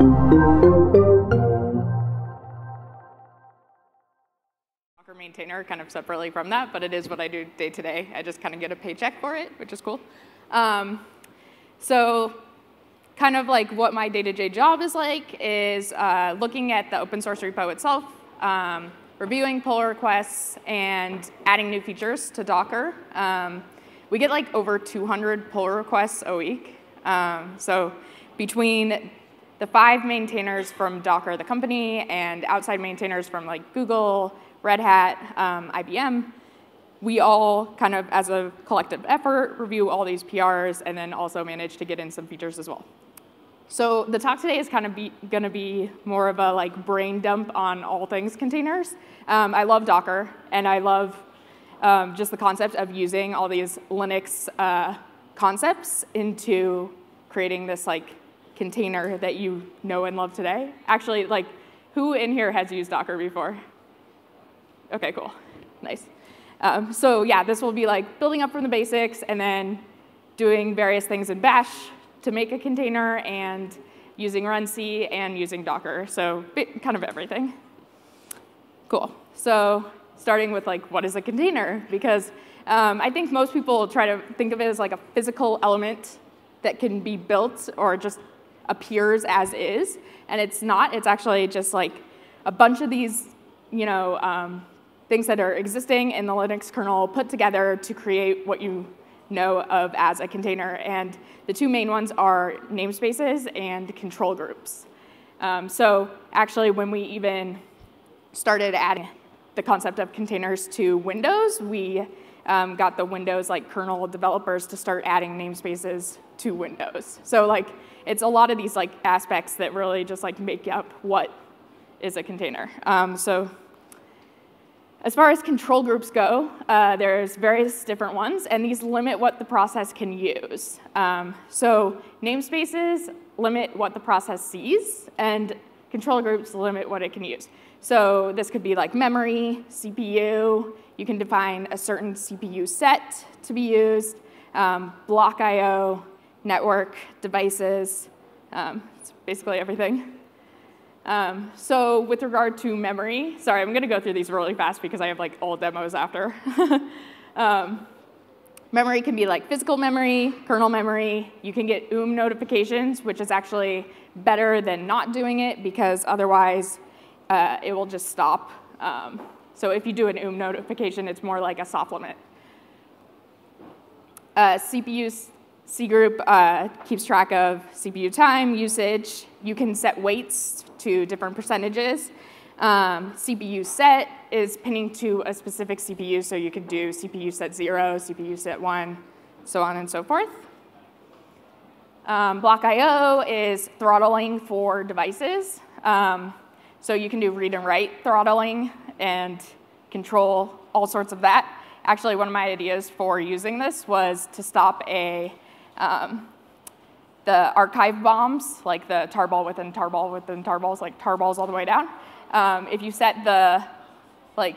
Docker maintainer kind of separately from that, but it is what I do day to day. I just kind of get a paycheck for it, which is cool. So kind of like what my day-to-day job is like is looking at the open source repo itself, reviewing pull requests, and adding new features to Docker. We get like over 200 pull requests a week. So between the 5 maintainers from Docker, the company, and outside maintainers from like Google, Red Hat, IBM, we all kind of, as a collective effort, review all these PRs and then also manage to get in some features as well. So the talk today is kind of going to be more of a like brain dump on all things containers. I love Docker, and I love just the concept of using all these Linux concepts into creating this like container that you know and love today. Actually, like, who in here has used Docker before? OK, cool. Nice. So yeah, this will be like building up from the basics and then doing various things in Bash to make a container and using runc and using Docker. So kind of everything. Cool. So starting with like, what is a container? Because I think most people try to think of it as like a physical element that can be built or just appears as is. And it's not. It's actually just like a bunch of these, you know, things that are existing in the Linux kernel put together to create what you know of as a container. And the two main ones are namespaces and control groups. So actually, when we even started adding the concept of containers to Windows, we got the Windows like kernel developers to start adding namespaces to Windows. So like, it's a lot of these like aspects that really just like make up what is a container. So as far as control groups go, there's various different ones, and these limit what the process can use. So namespaces limit what the process sees, and control groups limit what it can use. So this could be like memory, CPU. You can define a certain CPU set to be used, block I/O, network, devices. It's basically everything. So with regard to memory, sorry, I'm going to go through these really fast because I have like all demos after. Memory can be like physical memory, kernel memory. You can get OOM notifications, which is actually better than not doing it because otherwise it will just stop. So if you do an OOM notification, it's more like a soft limit. CPU's C group keeps track of CPU time, usage. You can set weights to different percentages. CPU set is pinning to a specific CPU, so you could do CPU set 0, CPU set 1, so on and so forth. Block I/O is throttling for devices. So you can do read and write throttling and control all sorts of that. Actually, one of my ideas for using this was to stop a the archive bombs, like the tarball within tarball within tarballs, like tarballs all the way down. If you set the like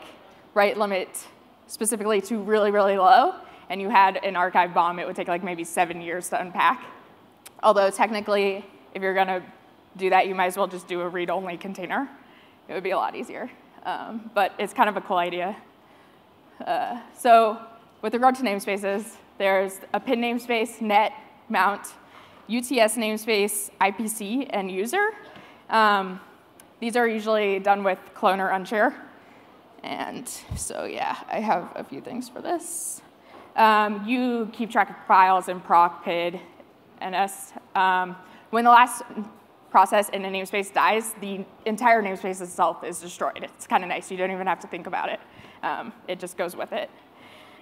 write limit specifically to really, really low, and you had an archive bomb, it would take like maybe 7 years to unpack. Although technically, if you're going to do that, you might as well just do a read-only container. It would be a lot easier. But it's kind of a cool idea. So with regard to namespaces, there's a PID namespace, net, mount, UTS namespace, IPC, and user. These are usually done with clone or unshare. And so yeah, I have a few things for this. You keep track of files in proc, PID, NS. When the last process in a namespace dies, the entire namespace itself is destroyed. It's kind of nice. You don't even have to think about it. It just goes with it.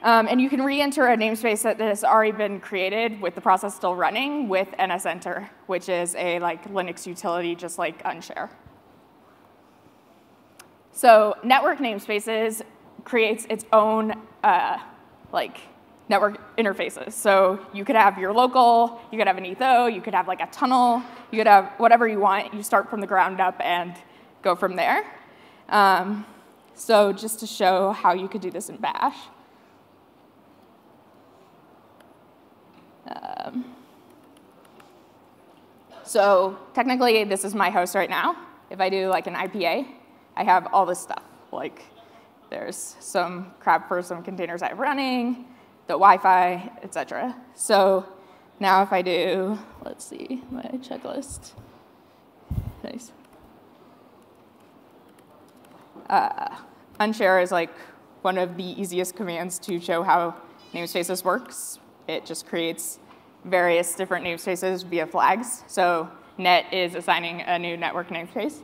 And you can re-enter a namespace that has already been created with the process still running with NSEnter, which is a like Linux utility just like Unshare. So network namespaces creates its own like network interfaces. So you could have your local, you could have an etho, you could have like a tunnel, you could have whatever you want. You start from the ground up and go from there. So just to show how you could do this in Bash. So technically, this is my host right now. If I do like an IPA, I have all this stuff. Like there's some crap for some containers I have running, the Wi-Fi, et cetera. So now if I do, let's see, my checklist. Nice. Unshare is like one of the easiest commands to show how namespaces works. It just creates various different namespaces via flags. So net is assigning a new network namespace.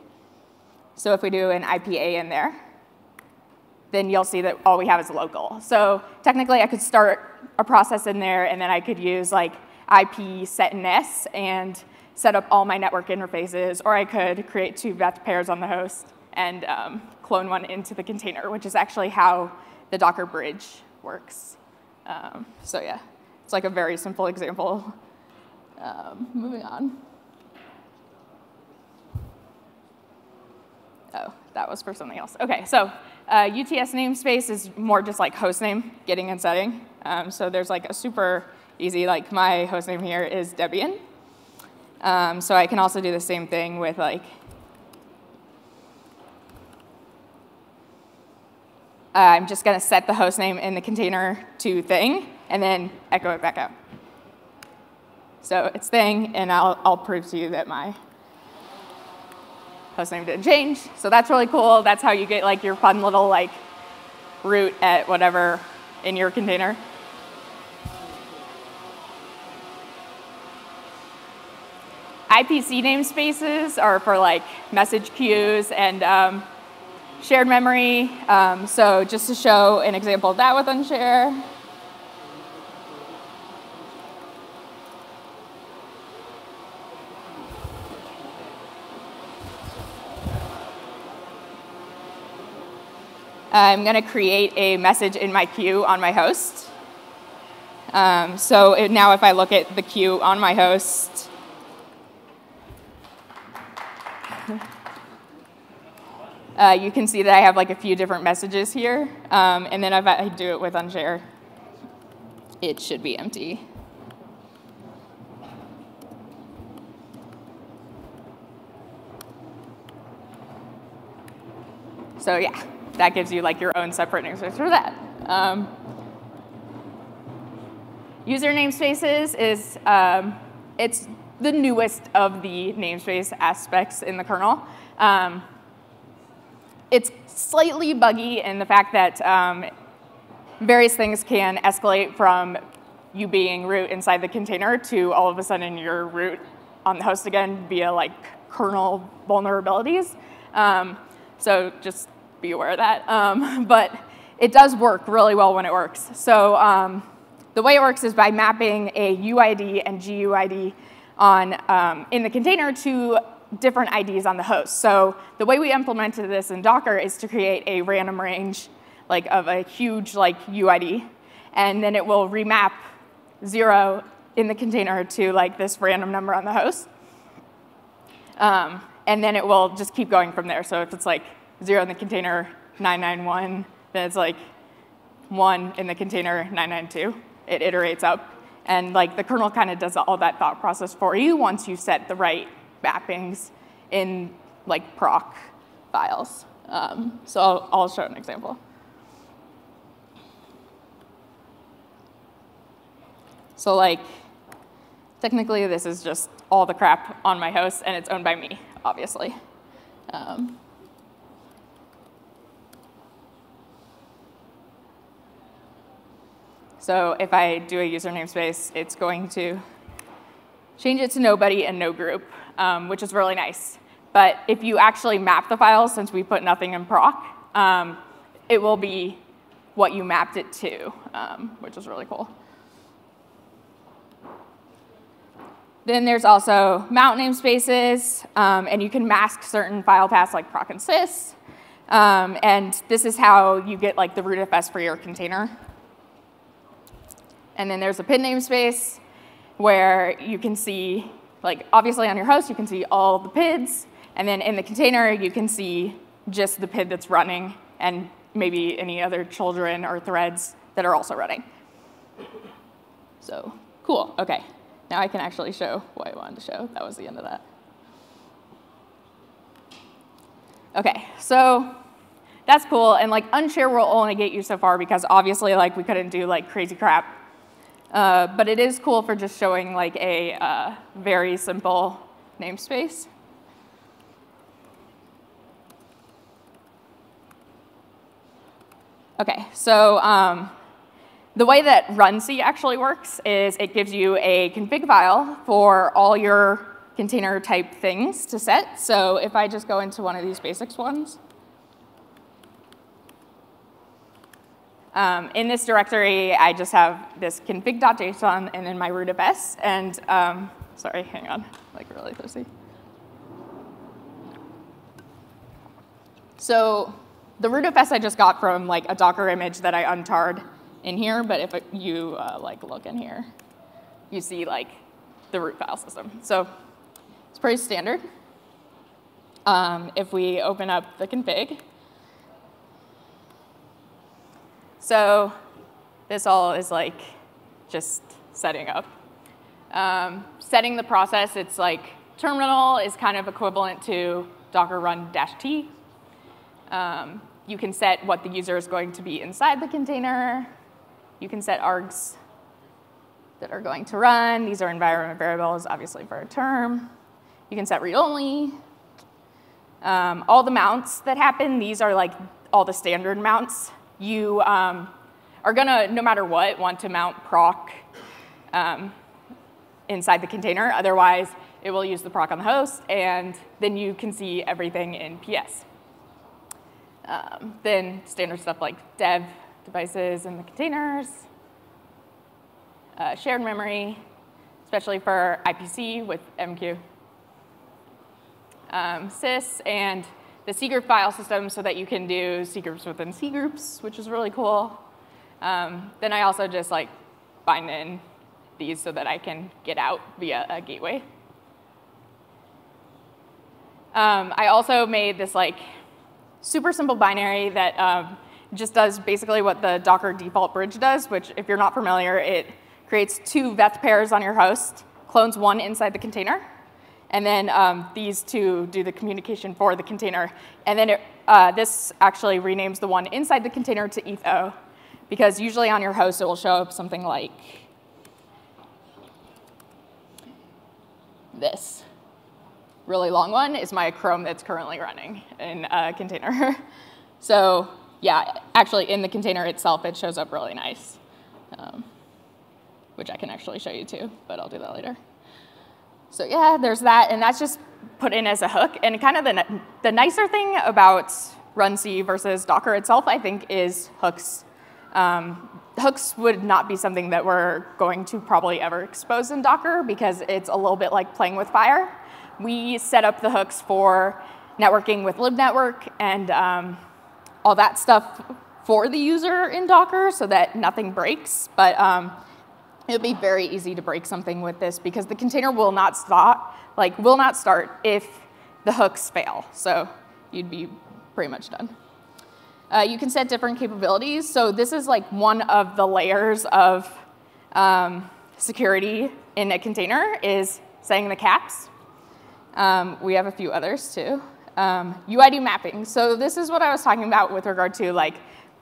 So if we do an IPA in there, then you'll see that all we have is local. So technically, I could start a process in there, and then I could use like IP set NES and set up all my network interfaces, or I could create two veth pairs on the host and clone one into the container, which is actually how the Docker bridge works. So yeah, it's like a very simple example. Moving on. Oh, that was for something else. OK, so UTS namespace is more just like hostname, getting and setting. So there's like a super easy, like my hostname here is Debian. So I can also do the same thing with like I'm just going to set the hostname in the container to thing and then echo it back out. So it's thing, and I'll prove to you that my hostname didn't change. So that's really cool. That's how you get like your fun little like root at whatever in your container. IPC namespaces are for like message queues and shared memory. So just to show an example of that with Unshare. I'm going to create a message in my queue on my host. So now if I look at the queue on my host, you can see that I have like a few different messages here. And then if I do it with Unshare, it should be empty. So yeah, that gives you like your own separate namespace for that. User namespaces is it's the newest of the namespace aspects in the kernel. It's slightly buggy in the fact that various things can escalate from you being root inside the container to all of a sudden you're root on the host again via like kernel vulnerabilities. So just be aware of that. But it does work really well when it works. So the way it works is by mapping a UID and GUID on, in the container to different IDs on the host. So the way we implemented this in Docker is to create a random range like of a huge like UID. And then it will remap 0 in the container to like this random number on the host. And then it will just keep going from there. So if it's like 0 in the container, 991, then it's like 1 in the container, 992. It iterates up. And like the kernel kind of does all that thought process for you once you set the right mappings in like proc files. So I'll show an example. So like technically this is just all the crap on my host and it's owned by me, obviously. So if I do a user namespace, it's going to change it to nobody and no group, which is really nice. But if you actually map the file, since we put nothing in proc, it will be what you mapped it to, which is really cool. Then there's also mount namespaces, and you can mask certain file paths like proc and sys. And this is how you get like the rootfs for your container. And then there's a PID namespace, where you can see, like obviously on your host, you can see all the PIDs. And then in the container, you can see just the PID that's running and maybe any other children or threads that are also running. So cool, OK. Now I can actually show what I wanted to show. That was the end of that. OK, so that's cool. And like Unshare will only get you so far because obviously like we couldn't do like crazy crap. But it is cool for just showing like a very simple namespace. OK, so the way that runc actually works is it gives you a config file for all your container type things to set. So if I just go into one of these basics ones, in this directory, I just have this config.json and then my root.fs. And sorry, hang on, like really thirsty. So the root.fs I just got from like a Docker image that I untarred in here, but if you like look in here, you see like the root file system. So it's pretty standard. If we open up the config, so this all is like just setting up, setting the process. It's like terminal is kind of equivalent to Docker run -t. You can set what the user is going to be inside the container. You can set args that are going to run. These are environment variables, obviously, for a term. You can set read-only. All the mounts that happen, these are like all the standard mounts. You are going to, no matter what, want to mount proc inside the container. Otherwise, it will use the proc on the host, and then you can see everything in PS. Then standard stuff like dev devices in the containers, shared memory, especially for IPC with MQ, sys, and the cgroup file system so that you can do cgroups within cgroups, which is really cool. Then I also just like bind in these so that I can get out via a gateway. I also made this like super simple binary that just does basically what the Docker default bridge does, which if you're not familiar, it creates two veth pairs on your host, clones one inside the container, and then these two do the communication for the container. And then it, this actually renames the one inside the container to etho, because usually on your host, it will show up something like this. Really long one is my Chrome that's currently running in a container. So yeah, actually in the container itself, it shows up really nice, which I can actually show you too, but I'll do that later. So yeah, there's that, and that's just put in as a hook. And kind of the nicer thing about runc versus Docker itself, I think, is hooks. Hooks would not be something that we're going to probably ever expose in Docker because it's a little bit like playing with fire. We set up the hooks for networking with LibNetwork and all that stuff for the user in Docker so that nothing breaks. But it would be very easy to break something with this because the container will not stop, like will not start if the hooks fail. So you'd be pretty much done. You can set different capabilities. So this is like one of the layers of security in a container is setting the caps. We have a few others too. UID mapping. So this is what I was talking about with regard to like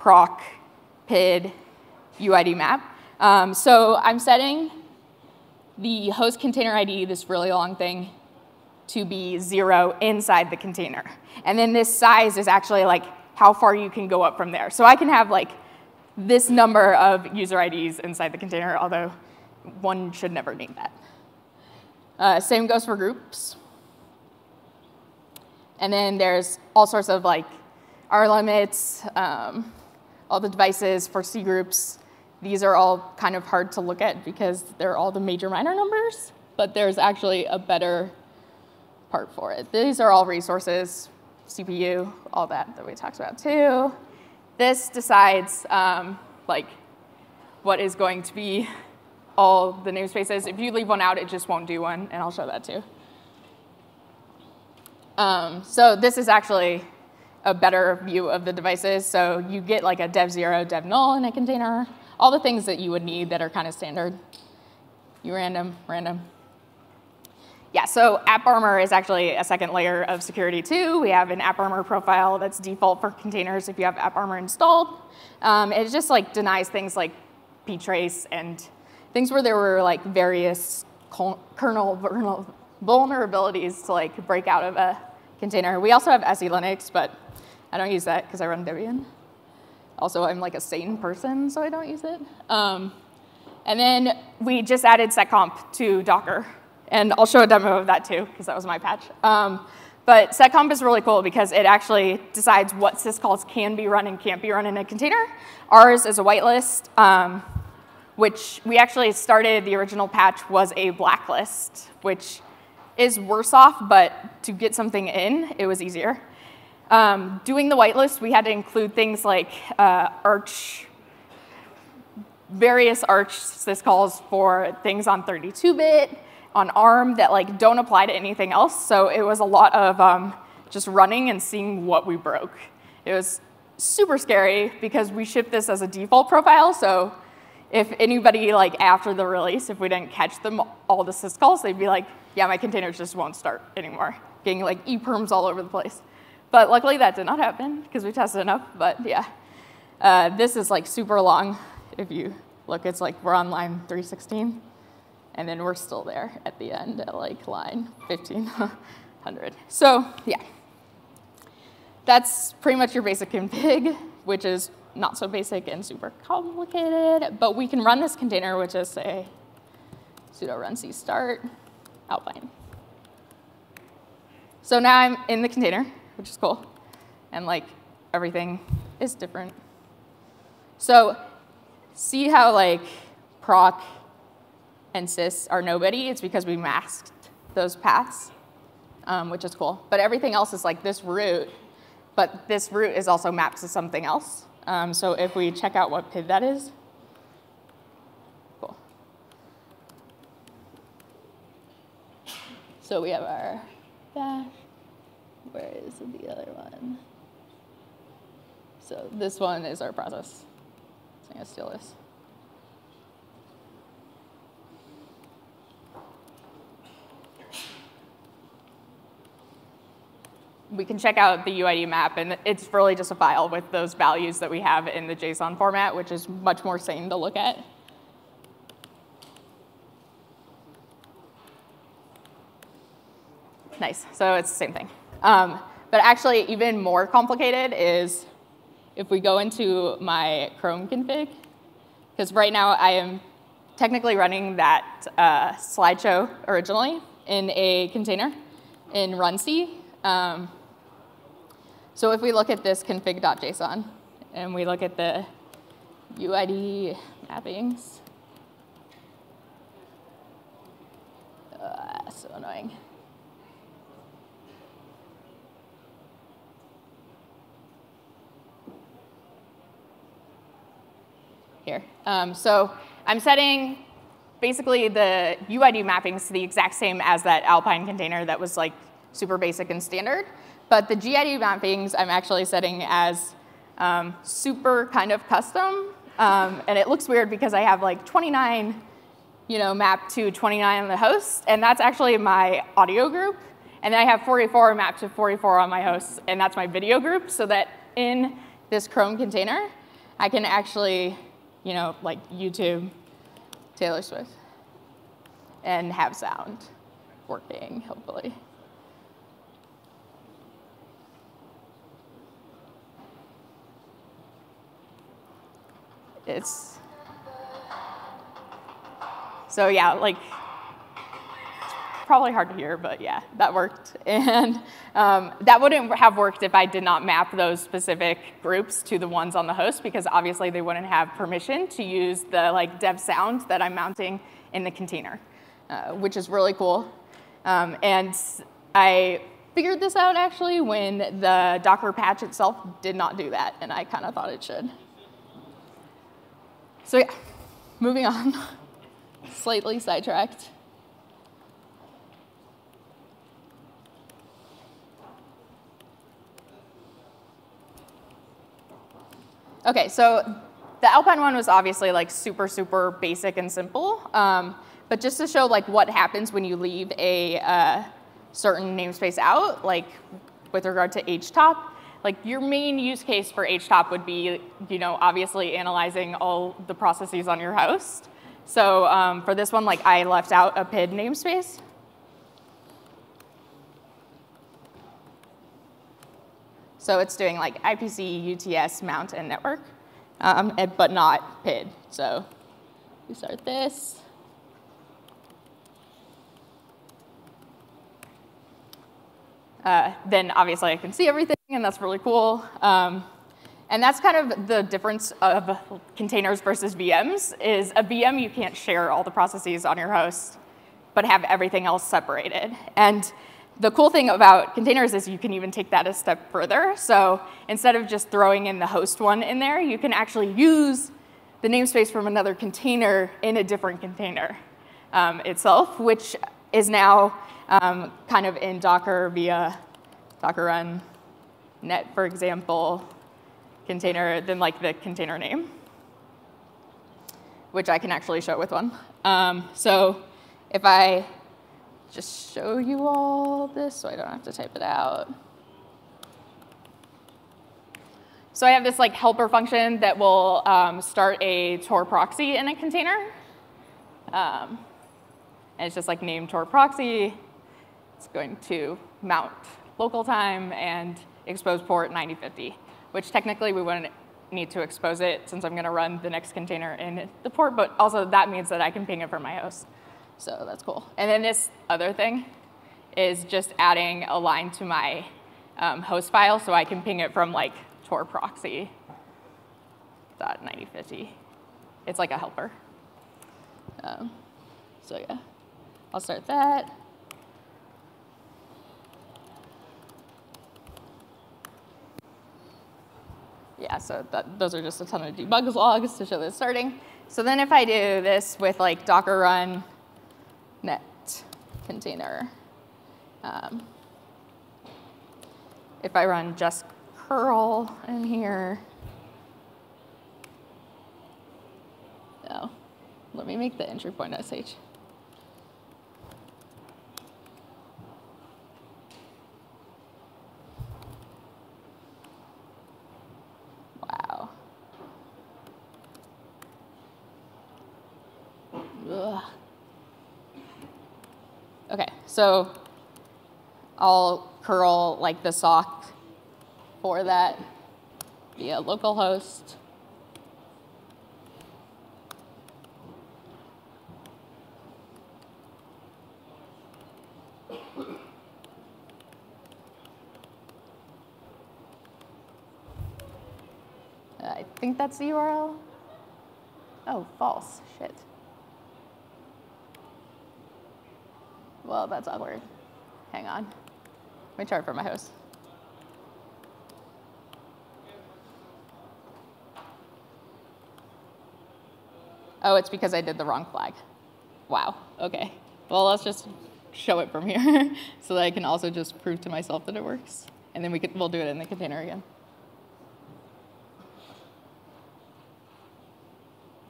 proc, PID, UID map. So I'm setting the host container ID, this really long thing, to be 0 inside the container. And then this size is actually like how far you can go up from there. So I can have like this number of user IDs inside the container, although one should never need that. Same goes for groups. And then there's all sorts of like R limits, all the devices for C groups. These are all kind of hard to look at because they're all the major minor numbers, but there's actually a better part for it. These are all resources, CPU, all that we talked about too. This decides like what is going to be all the namespaces. If you leave one out, it just won't do one, and I'll show that too. So this is actually a better view of the devices. So you get like a dev 0, dev null in a container, all the things that you would need that are kind of standard. You random. Yeah, so AppArmor is actually a second layer of security too. We have an AppArmor profile that's default for containers if you have AppArmor installed. It just like denies things like ptrace and things where there were like various kernel vulnerabilities to like break out of a container. We also have SELinux, but I don't use that because I run Debian. Also, I'm like a sane person, so I don't use it. And then we just added seccomp to Docker. And I'll show a demo of that too, because that was my patch. But seccomp is really cool because it actually decides what syscalls can be run and can't be run in a container. Ours is a whitelist, which we actually started, the original patch was a blacklist, which is worse off, but to get something in, it was easier. Doing the whitelist, we had to include things like various Arch syscalls for things on 32-bit, on ARM that like don't apply to anything else. So it was a lot of just running and seeing what we broke. It was super scary because we shipped this as a default profile. So if anybody like after the release, if we didn't catch them all the syscalls, they'd be like, yeah, my containers just won't start anymore. Getting like EPIRMs all over the place. But luckily that did not happen because we tested enough, but yeah. This is like super long. If you look, it's like we're on line 316. And then we're still there at the end at like line 1500. So yeah, that's pretty much your basic config, which is not so basic and super complicated, but we can run this container, which is say sudo runc start Alpine. So now I'm in the container, which is cool. And like everything is different. So see how like proc and sys are nobody, it's because we masked those paths, which is cool. But everything else is like this root, but this root is also mapped to something else. So if we check out what PID that is, cool. So we have our bash. Where is the other one? So this one is our process. So I'm gonna steal this. We can check out the UID map, and it's really just a file with those values that we have in the JSON format, which is much more sane to look at. Nice, so it's the same thing. But actually, even more complicated is if we go into my Chrome config, because right now I am technically running that slideshow originally in a container in runc. So if we look at this config.json, and we look at the UID mappings, so annoying. Here, so I'm setting basically the UID mappings to the exact same as that Alpine container that was like super basic and standard, but the GID mappings I'm actually setting as super kind of custom, and it looks weird because I have like 29, you know, mapped to 29 on the host, and that's actually my audio group, and then I have 44 mapped to 44 on my host, and that's my video group, so that in this Chrome container, I can actually, you know, like YouTube Taylor Swift and have sound working, hopefully. It's, so yeah, like, it's probably hard to hear, but yeah, that worked. And that wouldn't have worked if I did not map those specific groups to the ones on the host, because obviously they wouldn't have permission to use the like dev sound that I'm mounting in the container, which is really cool. And I figured this out actually when the Docker patch itself did not do that, and I kind of thought it should. So yeah, moving on, slightly sidetracked. Okay, so The Alpine one was obviously like super basic and simple, but just to show like what happens when you leave a certain namespace out, like with regard to HTOP, like your main use case for HTOP would be, you know, obviously analyzing all the processes on your host. So for this one, like I left out a PID namespace. So it's doing like IPC, UTS, mount, and network, but not PID. So we start this. Then obviously I can see everything, and that's really cool. And that's kind of the difference of containers versus VMs, is a VM you can't share all the processes on your host, but have everything else separated. And the cool thing about containers is you can even take that a step further. So instead of just throwing in the host one in there, you can actually use the namespace from another container in a different container itself, which is now kind of in Docker via Docker run net, for example, container, then like the container name, which I can actually show with one. So if I just show you all this so I don't have to type it out. So I have this like helper function that will start a Tor proxy in a container. And it's just like name Tor proxy. It's going to mount local time and expose port 9050, which technically we wouldn't need to expose it since I'm going to run the next container in the port, but also that means that I can ping it from my host. So that's cool. And then this other thing is just adding a line to my host file so I can ping it from like Tor proxy .9050. It's like a helper. So yeah, I'll start that. Yeah, so those are just a ton of debug logs to show this starting. So then if I do this with like Docker run net container, if I run just curl in here, oh, let me make the entry point sh. Okay, so I'll curl like the sock for that via localhost. I think that's the URL. Oh, false, shit. Well, that's awkward. Hang on. Let me try it for my host. Oh, it's because I did the wrong flag. Wow. OK. Well, let's just show it from here so that I can also just prove to myself that it works. And then we'll do it in the container again.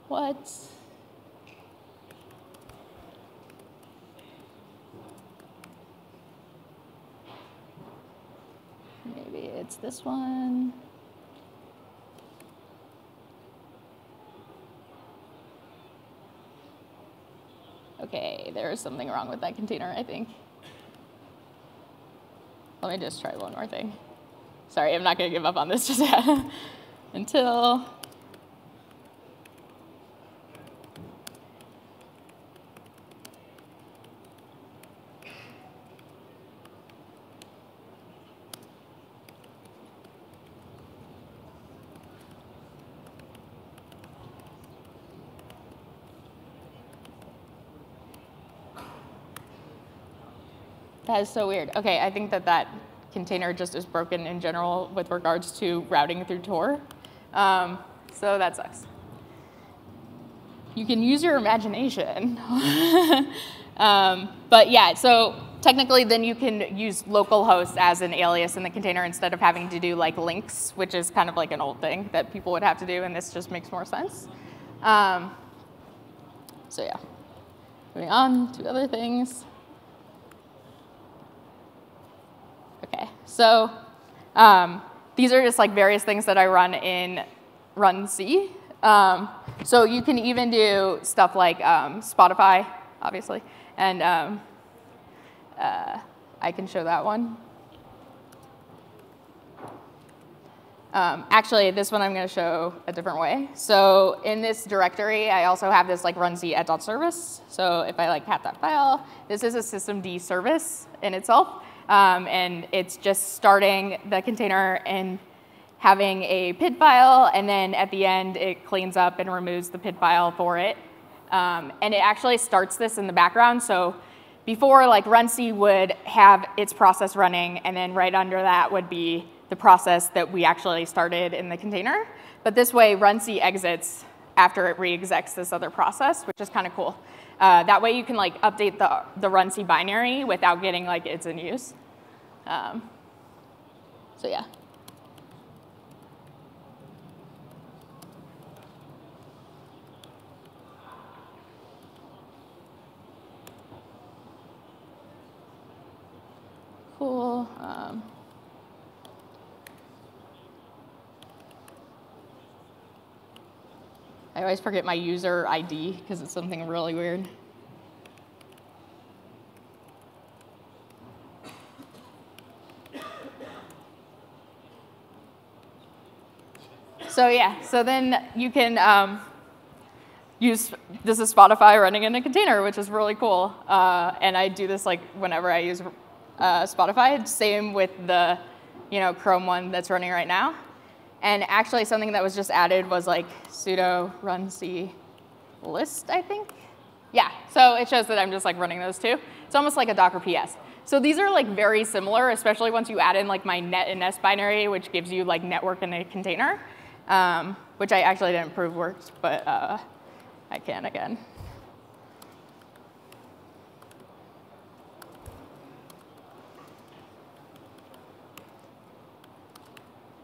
What? Maybe it's this one. OK, there is something wrong with that container, I think. Let me just try one more thing. Sorry, I'm not going to give up on this just yet. Until. That is so weird. OK, I think that container just is broken in general with regards to routing through Tor. So that sucks. You can use your imagination. But yeah, so technically then you can use localhost as an alias in the container instead of having to do like links, which is kind of like an old thing that people would have to do, and this just makes more sense. So yeah, moving on to other things. Okay, so these are just like various things that I run in runc. So you can even do stuff like Spotify, obviously, and I can show that one. Actually, this one I'm going to show a different way. So in this directory, I also have this like runc at.service. So if I like cat.file, this is a systemd service in itself. And it's just starting the container and having a PID file, and then at the end, it cleans up and removes the PID file for it. And it actually starts this in the background. So before, like runc would have its process running, and then right under that would be the process that we actually started in the container. But this way, runc exits after it re-execs this other process, which is kind of cool. That way you can like update the runc binary without getting like it's in use. So yeah. Cool. I always forget my user ID because it's something really weird. So yeah, so then you can use, this is Spotify running in a container, which is really cool. And I do this like whenever I use Spotify, same with the Chrome one that's running right now. And actually, something that was just added was like sudo runc list, I think. Yeah, so it shows that I'm just like running those two. It's almost like a Docker PS. So these are like very similar, especially once you add in like my net and nest binary, which gives you like network in a container, which I actually didn't prove worked, but I can again.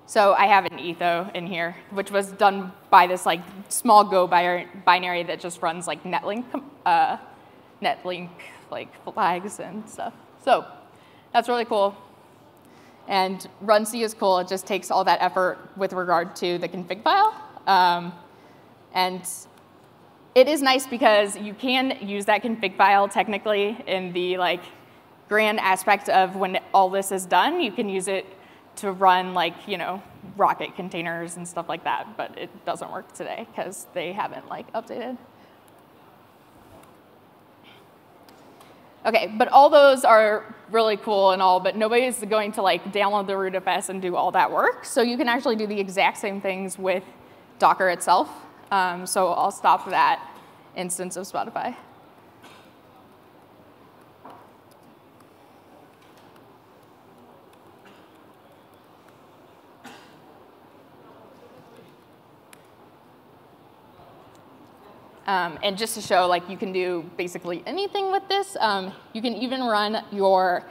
So I have an etho in here, which was done by this like small Go binary that just runs like netlink like flags and stuff. So that's really cool. And runc is cool. It just takes all that effort with regard to the config file. And it is nice because you can use that config file technically in the like grand aspect of when all this is done. You can use it to run like Rocket containers and stuff like that, but it doesn't work today because they haven't like updated. Okay, but all those are really cool and all, but nobody's going to like download the rootfs and do all that work. So you can actually do the exact same things with Docker itself. So I'll stop that instance of Spotify. And just to show, like, you can do basically anything with this. You can even run your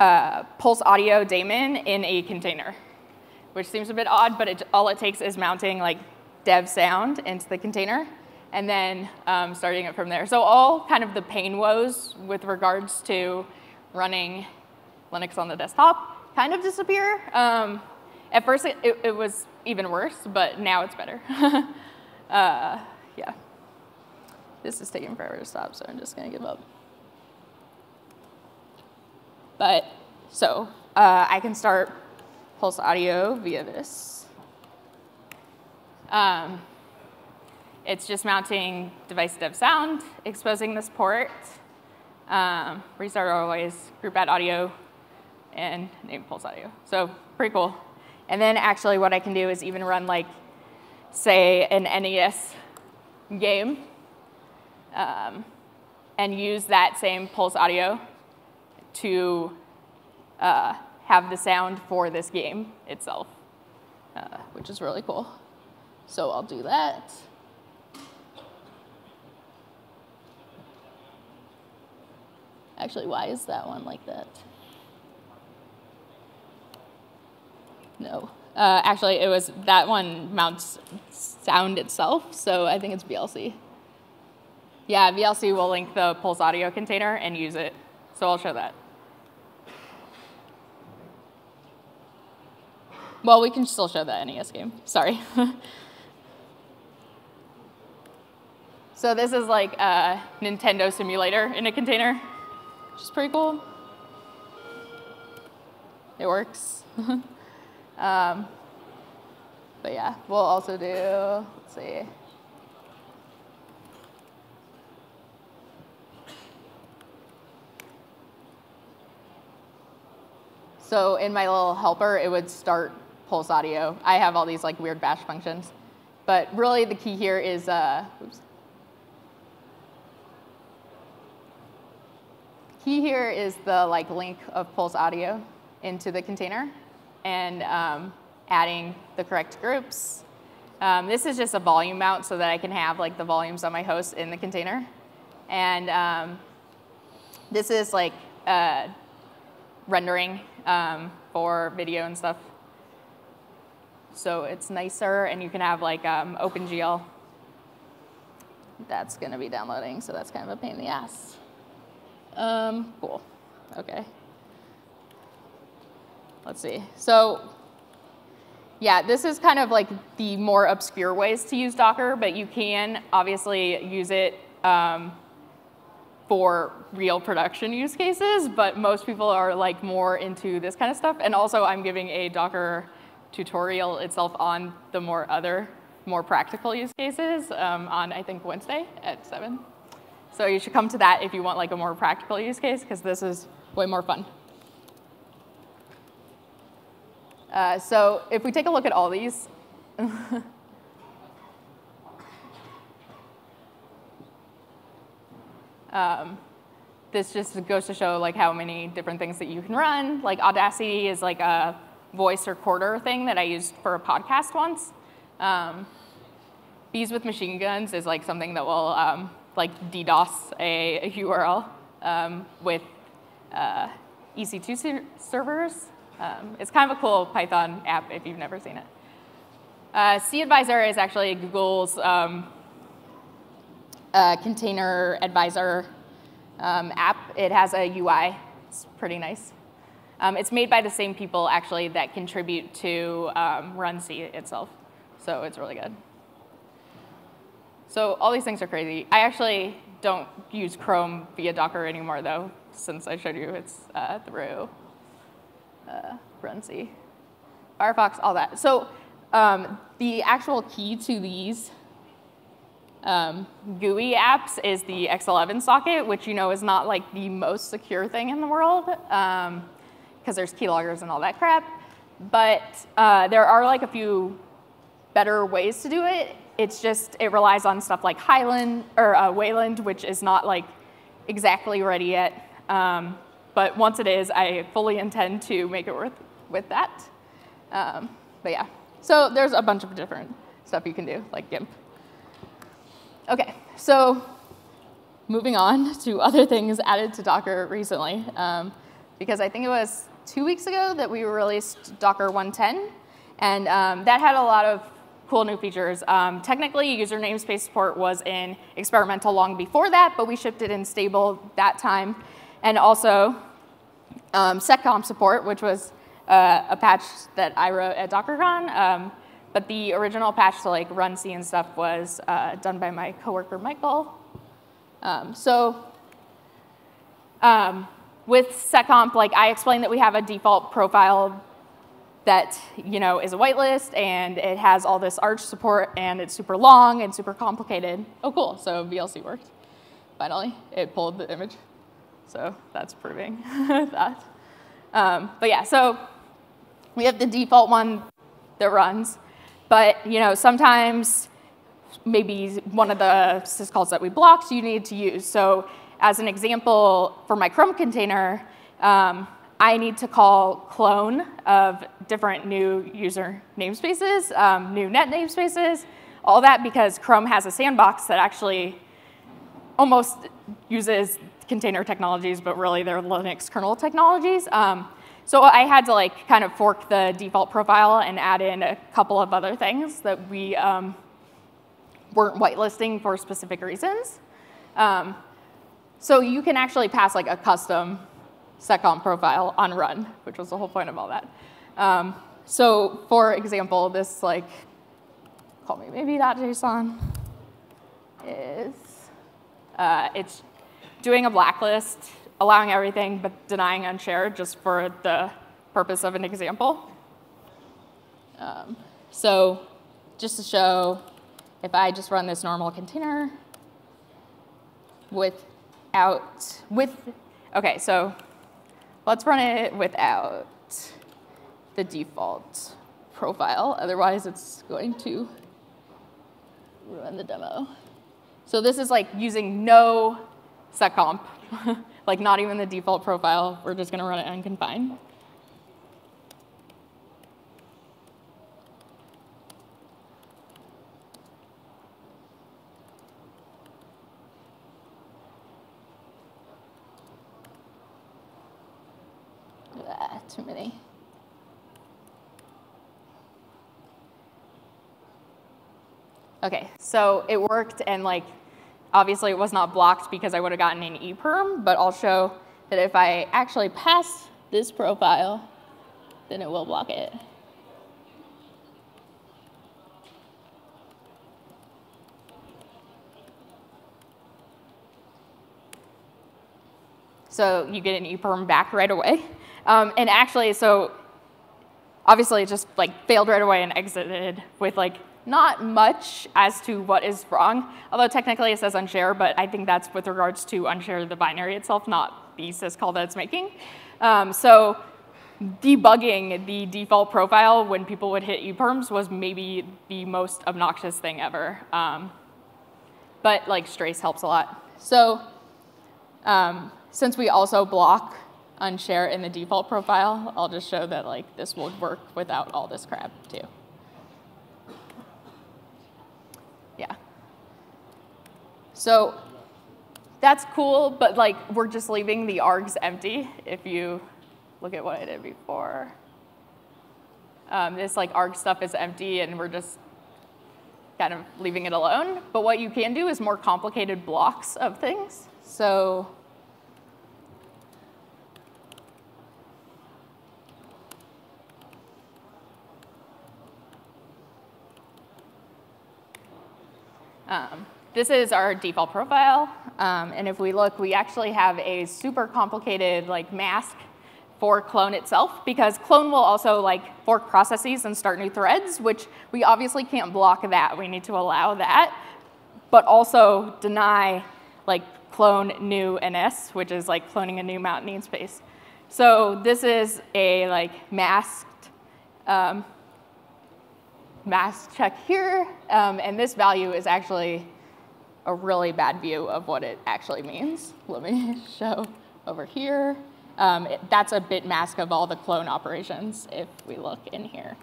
PulseAudio daemon in a container, which seems a bit odd, but all it takes is mounting like dev sound into the container and then starting it from there. So all kind of the pain woes with regards to running Linux on the desktop kind of disappear. At first, it was even worse, but now it's better. Yeah. This is taking forever to stop, so I'm just going to give up. But so I can start PulseAudio via this. It's just mounting device dev sound, exposing this port, restart always, group at audio, and name PulseAudio. So pretty cool. And then actually what I can do is even run, like, say, an NES game. And use that same PulseAudio to have the sound for this game itself, which is really cool. So I'll do that. I Actually, why is that one like that? No. Actually, it was that one mounts sound itself, so I think it's VLC. Yeah, VLC will link the PulseAudio container and use it. So I'll show that. Well, we can still show that NES game. Sorry. So this is like a Nintendo simulator in a container, which is pretty cool. It works. But yeah, we'll also do, let's see. So in my little helper, it would start PulseAudio. I have all these like weird bash functions. But really the key here is, oops. Key here is the like link of PulseAudio into the container and adding the correct groups. This is just a volume mount so that I can have like the volumes on my host in the container. And this is like rendering for video and stuff. So it's nicer, and you can have like OpenGL. That's going to be downloading, so that's kind of a pain in the ass. Cool. OK. Let's see. So yeah, this is kind of like the more obscure ways to use Docker, but you can obviously use it for real production use cases, but most people are like more into this kind of stuff. And also, I'm giving a Docker tutorial itself on the more practical use cases on, I think, Wednesday at 7. So you should come to that if you want like a more practical use case, because this is way more fun. So if we take a look at all these, this just goes to show like how many different things that you can run. Like Audacity is like a voice recorder thing that I used for a podcast once. Bees with machine guns is like something that will like DDoS a URL with EC2 servers. It's kind of a cool Python app if you've never seen it. CAdvisor is actually Google's container advisor app. It has a UI. It's pretty nice. It's made by the same people, actually, that contribute to runc itself. So it's really good. So all these things are crazy. I actually don't use Chrome via Docker anymore, though, since I showed you it's through runc. Firefox, all that. So the actual key to these GUI apps is the X11 socket, which you know is not like the most secure thing in the world, because there's keyloggers and all that crap. But there are like a few better ways to do it. It's just it relies on stuff like Wayland, which is not like exactly ready yet. But once it is, I fully intend to make it worth with that. But yeah, so there's a bunch of different stuff you can do, like GIMP. OK, so moving on to other things added to Docker recently, because I think it was 2 weeks ago that we released Docker 110. And that had a lot of cool new features. Technically, user namespace support was in experimental long before that, but we shipped it in stable that time. And also seccomp support, which was a patch that I wrote at DockerCon. But the original patch to like runc and stuff was done by my coworker Michael. With seccomp, like I explained that we have a default profile that is a whitelist and it has all this Arch support and it's super long and super complicated. Oh, cool! So VLC worked. Finally, it pulled the image. So that's proving that. But yeah, so we have the default one that runs. But sometimes maybe one of the syscalls that we blocked you need to use. So as an example, for my Chrome container, I need to call clone of different new user namespaces, new net namespaces, all that because Chrome has a sandbox that actually almost uses container technologies, but really they're Linux kernel technologies. So I had to like kind of fork the default profile and add in a couple of other things that we weren't whitelisting for specific reasons. So you can actually pass like a custom seccomp profile on run, which was the whole point of all that. So for example, this like call me maybe.json is it's doing a blacklist, allowing everything but denying unshare just for the purpose of an example. So just to show, if I just run this normal container without, okay, so let's run it without the default profile. Otherwise, it's going to ruin the demo. So this is like using no seccomp, like not even the default profile. We're just going to run it unconfined. Too many. Okay, so it worked, and like obviously it was not blocked because I would have gotten an EPRM, but I'll show that if I actually pass this profile, then it will block it. So you get an EPRM back right away. And actually, so obviously it just like failed right away and exited with like not much as to what is wrong, although technically it says unshare, but I think that's with regards to unshare the binary itself, not the syscall that it's making. So debugging the default profile when people would hit EPRMs was maybe the most obnoxious thing ever. But like strace helps a lot. So since we also block unshare in the default profile, I'll just show that like this would work without all this crap too. Yeah. So that's cool, but like we're just leaving the args empty. If you look at what I did before, this like arg stuff is empty, and we're just kind of leaving it alone. But what you can do is more complicated blocks of things. So this is our default profile, and if we look, we actually have a super complicated like mask for clone itself, because clone will also like fork processes and start new threads, which we obviously can't block that. We need to allow that, but also deny like clone new NS, which is like cloning a new mount namespace. So this is a like masked mask check here, and this value is actually a really bad view of what it actually means. Let me show over here. That's a bit mask of all the clone operations if we look in here.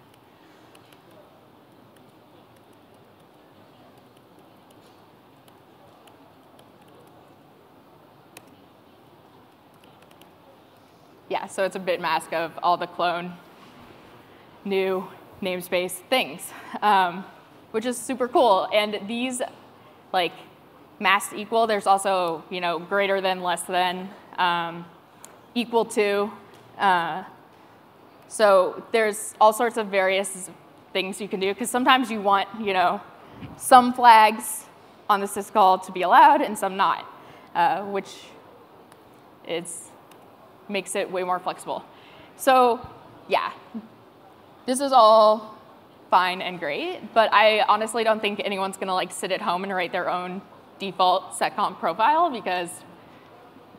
Yeah, so it's a bit mask of all the clone new namespace things, which is super cool. And these like mass equal, there's also, you know, greater than, less than, equal to. So there's all sorts of various things you can do, because sometimes you want, you know, some flags on the syscall to be allowed and some not, which makes it way more flexible. So yeah. This is all fine and great, but I honestly don't think anyone's going to like sit at home and write their own default seccomp profile, because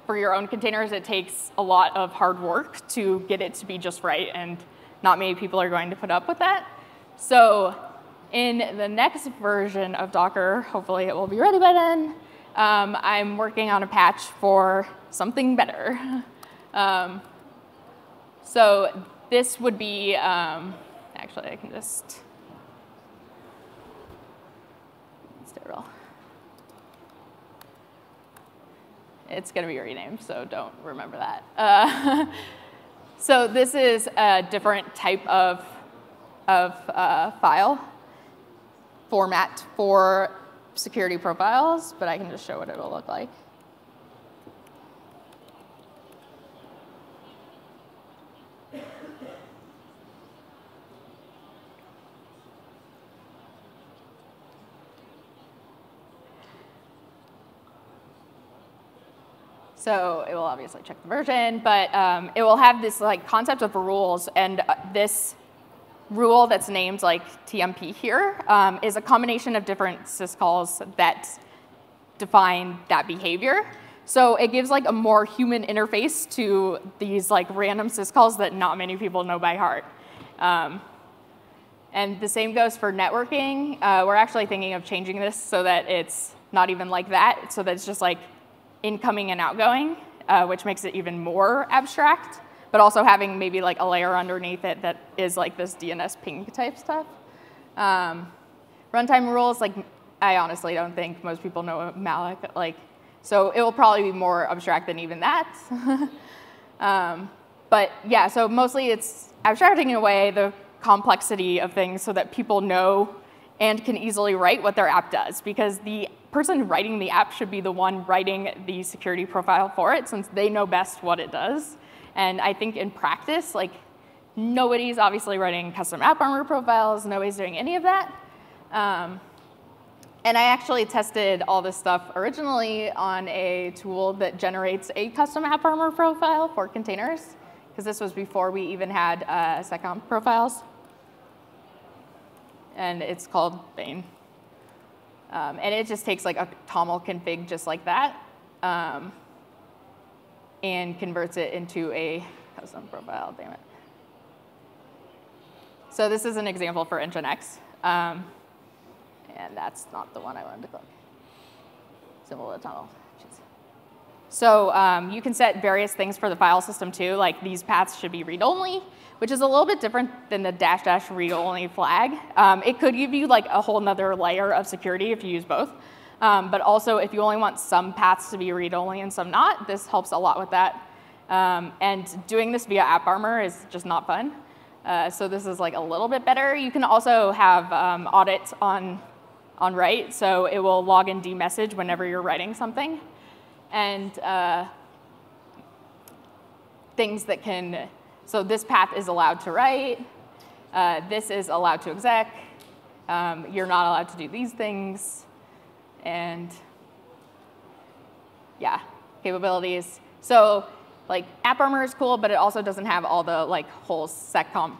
for your own containers, it takes a lot of hard work to get it to be just right, and not many people are going to put up with that. So in the next version of Docker, hopefully it will be ready by then, I'm working on a patch for something better. So this would be, actually, I can just It's going to be renamed, so don't remember that. So this is a different type of file format for security profiles, but I can just show what it'll look like. So it will obviously check the version, but it will have this like concept of rules, and this rule that's named like TMP here is a combination of different syscalls that define that behavior. So it gives like a more human interface to these like random syscalls that not many people know by heart. And the same goes for networking. We're actually thinking of changing this so that it's not even like that, so that it's just like incoming and outgoing, which makes it even more abstract, but also having maybe like a layer underneath it that is like this DNS ping type stuff. Runtime rules, like I honestly don't think most people know malloc, like, so it will probably be more abstract than even that. But yeah, so mostly it's abstracting away the complexity of things so that people know and can easily write what their app does, because the person writing the app should be the one writing the security profile for it, since they know best what it does. And I think in practice, like, nobody's obviously writing custom AppArmor profiles, nobody's doing any of that. And I actually tested all this stuff originally on a tool that generates a custom AppArmor profile for containers, because this was before we even had seccomp profiles. And it's called Bane. And it just takes like a TOML config just like that and converts it into a custom profile, damn it. So this is an example for Nginx. And that's not the one I wanted to click. Symbol of TOML. Jeez. So you can set various things for the file system too, like these paths should be read-only, which is a little bit different than the dash dash read-only flag. It could give you like a whole nother layer of security if you use both. But also, if you only want some paths to be read-only and some not, this helps a lot with that. And doing this via AppArmor is just not fun. So this is like a little bit better. You can also have audits on write, so it will log in dmessage whenever you're writing something. And things that can... So this path is allowed to write. This is allowed to exec. You're not allowed to do these things. And yeah, capabilities. So like AppArmor is cool, but it also doesn't have all the like whole seccomp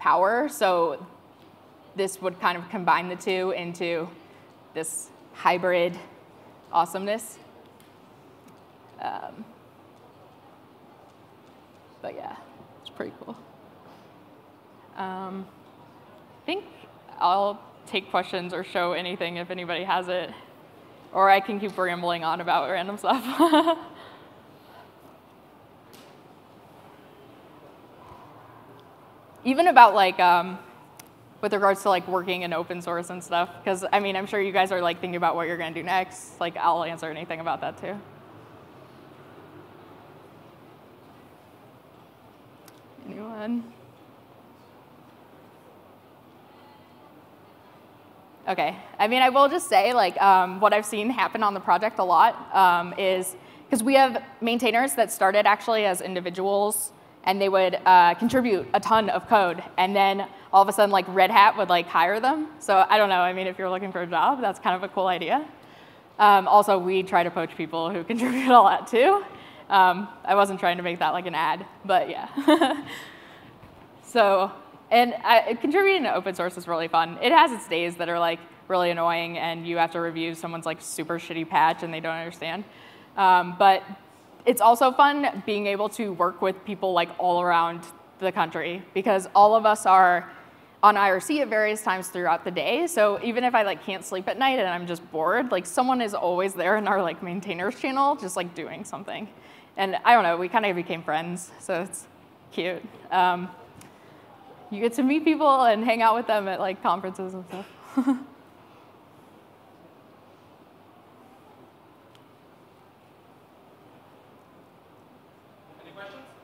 power. So this would kind of combine the two into this hybrid awesomeness. But yeah. Pretty cool. I think I'll take questions or show anything if anybody has it, or I can keep rambling on about random stuff. Even about like with regards to like working in open source and stuff, because I mean I'm sure you guys are like thinking about what you're going to do next. Like I'll answer anything about that too. Anyone? Okay. I mean, I will just say, like, what I've seen happen on the project a lot is because we have maintainers that started actually as individuals, and they would contribute a ton of code, and then all of a sudden, like, Red Hat would like hire them. So I don't know. I mean, if you're looking for a job, that's kind of a cool idea. Also, we try to poach people who contribute a lot too. I wasn't trying to make that like an ad, but yeah. So, and contributing to open source is really fun. It has its days that are like really annoying and you have to review someone's like super shitty patch and they don't understand. But it's also fun being able to work with people like all around the country, because all of us are on IRC at various times throughout the day. So even if I like can't sleep at night and I'm just bored, like someone is always there in our like maintainers channel just like doing something. And I don't know, we kind of became friends, so it's cute. You get to meet people and hang out with them at like conferences and stuff. Questions?